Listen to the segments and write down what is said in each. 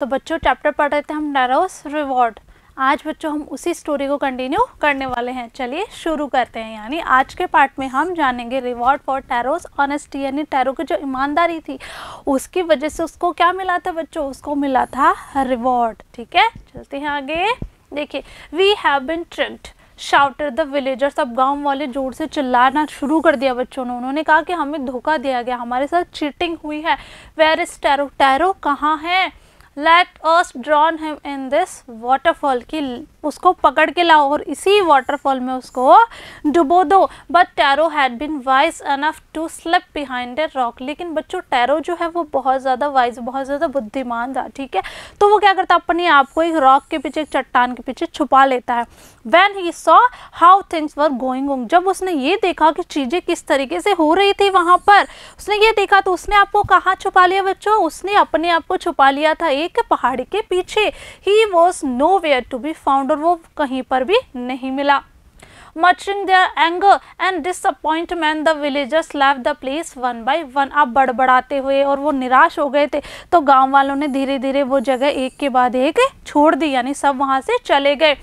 तो बच्चों चैप्टर पढ़ रहे थे हम टारोस रिवॉर्ड। आज बच्चों हम उसी स्टोरी को कंटिन्यू करने वाले हैं। चलिए शुरू करते हैं। यानी आज के पार्ट में हम जानेंगे रिवॉर्ड फॉर टैरोस ऑनेस्टी, यानी टैरो की जो ईमानदारी थी उसकी वजह से उसको क्या मिला था बच्चों, उसको मिला था रिवॉर्ड। ठीक है, चलते हैं आगे। देखिए, we have been tricked shouted the villagers. अब गांव वाले जोर से चिल्लाना शुरू कर दिया बच्चों ने। उन्होंने कहा कि हमें धोखा दिया गया, हमारे साथ चीटिंग हुई है। वेयर इज टैरो, टैरो कहाँ है? Let us drown him in this waterfall, की उसको पकड़ के लाओ और इसी वाटरफॉल में उसको डुबो दो। But Taro had been wise enough to slip behind a rock. लेकिन बच्चों टैरो जो है वो बहुत ज़्यादा वाइज, बहुत ज़्यादा बुद्धिमान था। ठीक है, तो वो क्या करता, अपने आप को एक रॉक के पीछे, एक चट्टान के पीछे छुपा लेता है। When he saw how things were going on, जब उसने ये देखा कि चीज़ें किस तरीके से हो रही थी वहाँ पर, उसने ये देखा तो उसने आपको कहाँ छुपा लिया बच्चों, उसने अपने आप को छुपा लिया था के पहाड़ी के पीछे। He was nowhere to be found, और वो कहीं पर भी नहीं मिला। Muttering their anger and disappointment the villagers left the place one by one. आप बड़बड़ाते हुए और वो निराश हो गए थे, तो गांव वालों ने धीरे धीरे वो जगह एक के बाद एक छोड़ दी, यानी सब वहां से चले गए।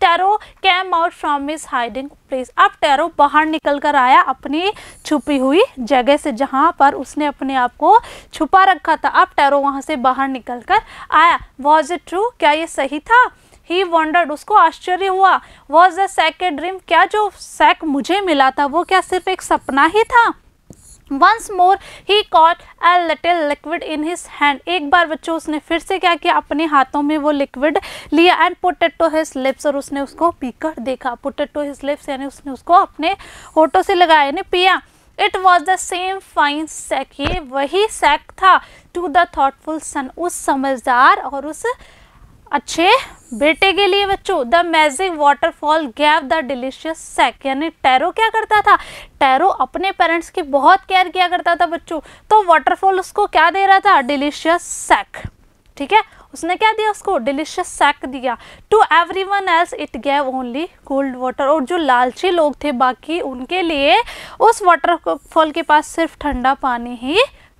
Taro came out from his hiding place. अब टैरो बाहर निकल कर आया अपनी छुपी हुई जगह से, जहाँ पर उसने अपने आप को छुपा रखा था। अब टैरो वहाँ से बाहर निकल कर आया। वॉज इट ट्रू, क्या ये सही था? ही वॉन्डर्ड, उसको आश्चर्य हुआ। Was the sake a dream, क्या जो सैक मुझे मिला था वो क्या सिर्फ एक सपना ही था? Once more he caught a little liquid in his hand, एक बार बच्चों उसने फिर से क्या किया, अपने हाथों में वो लिक्विड लिया। एंड पोटेटो हिज लिप्स, और उसने उसको पीकर देखा। पोटेटो हिज लिप्स यानी उसने उसको अपने होठों से लगाया, यानी पिया। It was the same fine sake, ये वही सैक था। टू द थॉटफुल सन, उस समझदार और उस अच्छे बेटे के लिए बच्चों। The magic waterfall gave the delicious sake, यानी टैरो क्या करता था, टैरो अपने पेरेंट्स की बहुत केयर किया करता था बच्चों, तो वाटरफॉल उसको क्या दे रहा था, डिलीशियस सैक। ठीक है, उसने क्या दिया उसको, डिलीशियस सैक दिया। To every one else it gave only cold water, और जो लालची लोग थे बाकी उनके लिए उस वाटरफॉल के पास सिर्फ ठंडा पानी ही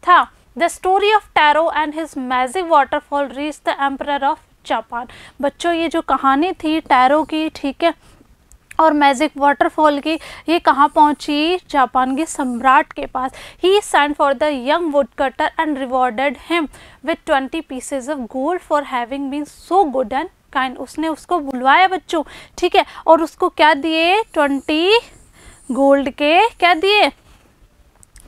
था। The story of Taro and his magic waterfall reach the emperor of Japan. बच्चों ये जो कहानी थी टैरो की, ठीक है, और मैजिक वाटरफॉल की, ये कहाँ पहुँची, जापान के सम्राट के पास। He sent for the young would cutter and rewarded him with 20 pieces of gold for having been so good and kind. उसने उसको बुलवाया बच्चों, ठीक है, और उसको क्या दिए, 20 गोल्ड के क्या दिए,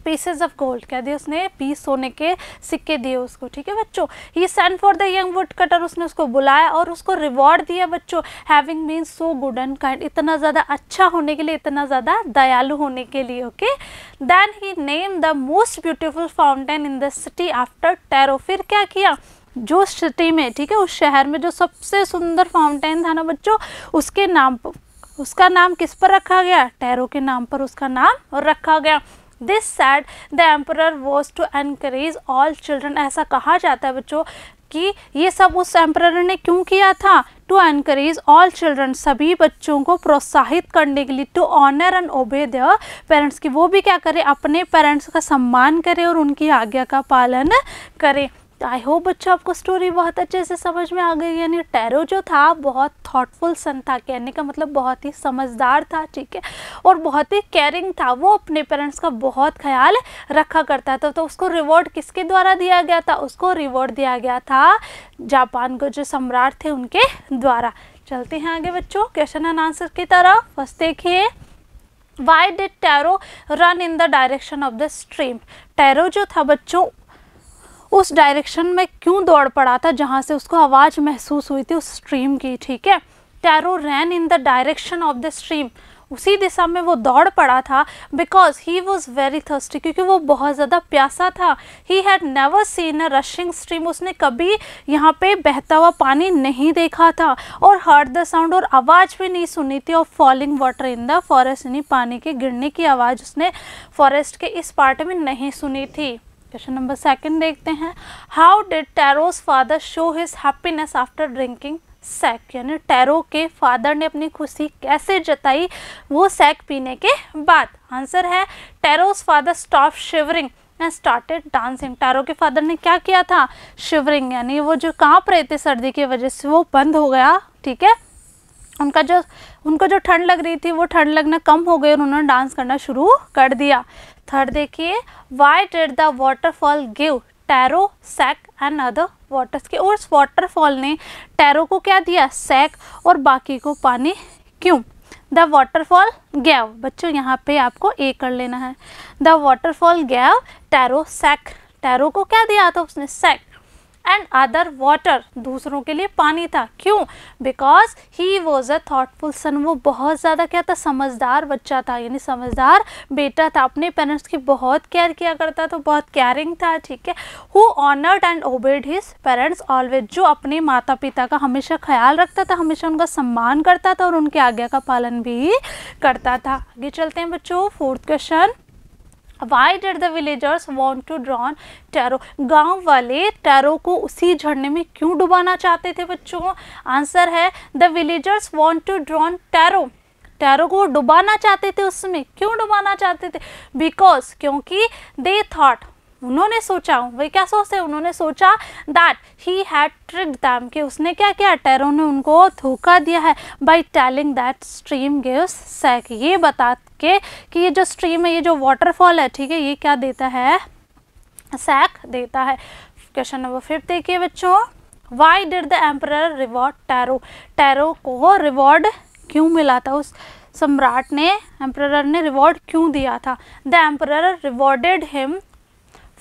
पीसेज ऑफ गोल्ड क्या दिए उसने, 20 सोने के सिक्के दिए उसको। ठीक है बच्चों, he sent for the young would cutter, उसने उसको बुलाया और उसको रिवॉर्ड दिया बच्चों, having been so good and kind, इतना ज़्यादा अच्छा होने के लिए, इतना ज़्यादा दयालु होने के लिए। Okay, then he name the most beautiful fountain in the city after Taro. फिर क्या किया, जो सिटी में, ठीक है, उस शहर में जो सबसे सुंदर फाउंटेन था ना बच्चों, उसके नाम, उसका नाम किस पर रखा गया, टैरो के नाम पर उसका नाम रखा गया। This said the emperor was to encourage all children, ऐसा कहा जाता है बच्चों कि ये सब उस एम्परर ने क्यों किया था, टू एनकरेज ऑल चिल्ड्रन, सभी बच्चों को प्रोत्साहित करने के लिए। To honour and obey their parents, की वो भी क्या करें, अपने पेरेंट्स का सम्मान करें और उनकी आज्ञा का पालन करें। आई होप बच्चों आपको स्टोरी बहुत अच्छे से समझ में आ गई। यानी टैरो जो था बहुत थॉटफुल सन था, कहने का मतलब बहुत ही समझदार था, ठीक है, और बहुत ही केयरिंग था, वो अपने पेरेंट्स का बहुत ख्याल रखा करता था। तो उसको रिवॉर्ड किसके द्वारा दिया गया था, उसको रिवॉर्ड दिया गया था जापान के जो सम्राट थे उनके द्वारा। चलते हैं आगे बच्चों क्वेश्चन एंड आंसर की तरफ। फर्स्ट देखिए, why did Taro run in the direction of the stream, Taro जो था बच्चों उस डायरेक्शन में क्यों दौड़ पड़ा था जहाँ से उसको आवाज़ महसूस हुई थी उस स्ट्रीम की। ठीक है, Taro ran in the direction of the stream, उसी दिशा में वो दौड़ पड़ा था। Because he was very thirsty, क्योंकि वो बहुत ज़्यादा प्यासा था। He had never seen a rushing stream, उसने कभी यहाँ पे बहता हुआ पानी नहीं देखा था। और हर्ड द साउंड, और आवाज़ भी नहीं सुनी थी, और falling water in the forest, यानी पानी के गिरने की आवाज़ उसने फॉरेस्ट के इस पार्ट में नहीं सुनी थी। क्वेश्चन नंबर सेकंड देखते हैं, how did Taro's father show his happiness after drinking sake, यानी टैरो के फादर ने अपनी खुशी कैसे जताई वो सैक पीने के बाद। आंसर है, Taro's father stop shivering, and started dancing. Taro के फादर ने क्या किया था, शिवरिंग यानी वो जो काँप रहे थे सर्दी की वजह से वो बंद हो गया। ठीक है, उनको जो ठंड लग रही थी वो ठंड लगना कम हो गई और उन्होंने डांस करना शुरू कर दिया। थर्ड देखिए, why did the waterfall give Taro sake and other waters, की उस वाटरफॉल ने टैरो को क्या दिया, सैक और बाकी को पानी क्यों। द वाटरफॉल गैव, बच्चों यहाँ पे आपको ए कर लेना है, the waterfall gave Taro sake, Taro को क्या दिया था उसने, सैक, एंड अदर वाटर, दूसरों के लिए पानी था। क्यों, because he was a thoughtful son, वो बहुत ज़्यादा क्या था, समझदार बच्चा था यानी समझदार बेटा था, अपने पेरेंट्स की बहुत केयर किया करता था, बहुत केयरिंग था। ठीक है, who honoured and obeyed his parents always, जो अपने माता पिता का हमेशा ख्याल रखता था, हमेशा उनका सम्मान करता था और उनकी आज्ञा का पालन भी करता था। आगे चलते हैं बच्चों, fourth question, Why did the villagers want to drown Taro? गांव वाले टैरो को उसी झरने में क्यों डुबाना चाहते थे बच्चों? आंसर है the villagers want to drown Taro. Taro को डुबाना चाहते थे, उसमें क्यों डुबाना चाहते थे, Because क्योंकि they thought, उन्होंने सोचा, वे क्या सोचते, उन्होंने सोचा that he had tricked them, कि उसने क्या किया, टैरो ने उनको धोखा दिया है, by telling that stream gives sake, ये बता के कि ये जो स्ट्रीम है, ये जो वाटरफॉल है, ठीक है, ये क्या देता है, सैक देता है। क्वेश्चन नंबर फिफ्थ देखिए बच्चों, why did the emperor reward Taro, Taro को रिवॉर्ड क्यों मिला था, उस सम्राट ने, एम्परर ने रिवॉर्ड क्यों दिया था। The emperor rewarded him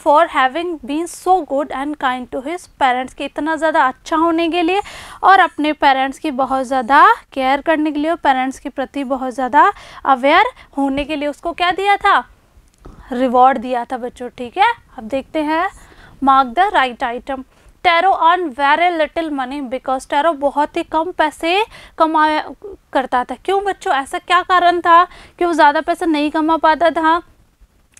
for having been so good and kind to his parents, के इतना ज़्यादा अच्छा होने के लिए और अपने पेरेंट्स की बहुत ज़्यादा केयर करने के लिए और पेरेंट्स के प्रति बहुत ज़्यादा अवेयर होने के लिए उसको क्या दिया था, रिवॉर्ड दिया था बच्चों। ठीक है, अब देखते हैं, mark the right item, Taro earn very little money because, Taro बहुत ही कम पैसे कमाया करता था। क्यों बच्चों, ऐसा क्या कारण था कि वो ज़्यादा पैसा नहीं कमा पाता था,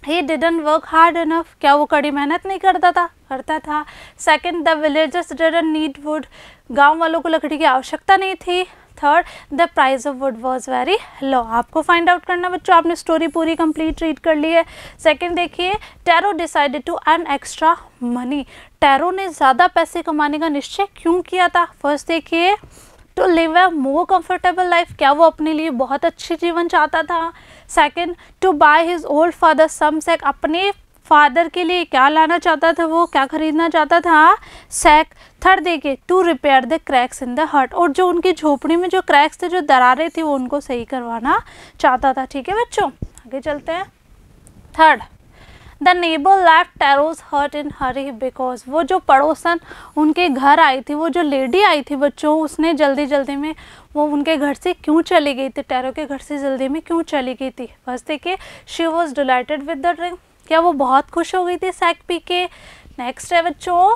He didn't work hard enough, क्या वो कड़ी मेहनत नहीं करता था। Second, the villagers didn't need wood, गांव वालों को लकड़ी की आवश्यकता नहीं थी। Third, the price of wood was very low, आपको फाइंड आउट करना बच्चों, आपने स्टोरी पूरी कंप्लीट रीड कर ली है। सेकेंड देखिए, Taro decided to earn extra money, Taro ने ज़्यादा पैसे कमाने का निश्चय क्यों किया था। फर्स्ट देखिए, to live a more comfortable life, क्या वो अपने लिए बहुत अच्छी जीवन चाहता था। Second, to buy his old father some sake, अपने फादर के लिए क्या लाना चाहता था, वो क्या खरीदना चाहता था, सैक। थर्ड देखिए, to repair the cracks in the hut, और जो उनकी झोपड़ी में जो क्रैक्स थे, जो दरारें थी, वो उनको सही करवाना चाहता था। ठीक है बच्चों, आगे चलते हैं। Third, the neighbour left Taro's hut in hurry because, वो जो पड़ोसन उनके घर आई थी, वो जो लेडी आई थी बच्चों, उसने जल्दी जल्दी में वो उनके घर से क्यों चली गई थी, टैरो के घर से जल्दी में क्यों चली गई थी। फर्स्ट देखिए, she was delighted with the drink, क्या वो बहुत खुश हो गई थी सैक पी के। नेक्स्ट है बच्चों,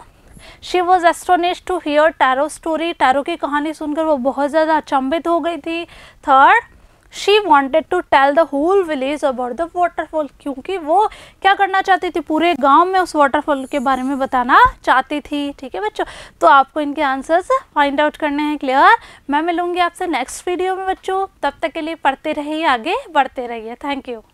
she was astonished to hear Taro story, Taro की कहानी सुनकर वो बहुत ज़्यादा अचंभित हो गई थी। Third, she wanted to tell the whole village about the waterfall, क्योंकि वो क्या करना चाहती थी, पूरे गांव में उस वाटरफॉल के बारे में बताना चाहती थी। ठीक है बच्चों, तो आपको इनके आंसर्स फाइंड आउट करने हैं। क्लियर, मैं मिलूंगी आपसे नेक्स्ट वीडियो में बच्चों, तब तक के लिए पढ़ते रहिए, आगे बढ़ते रहिए। Thank you.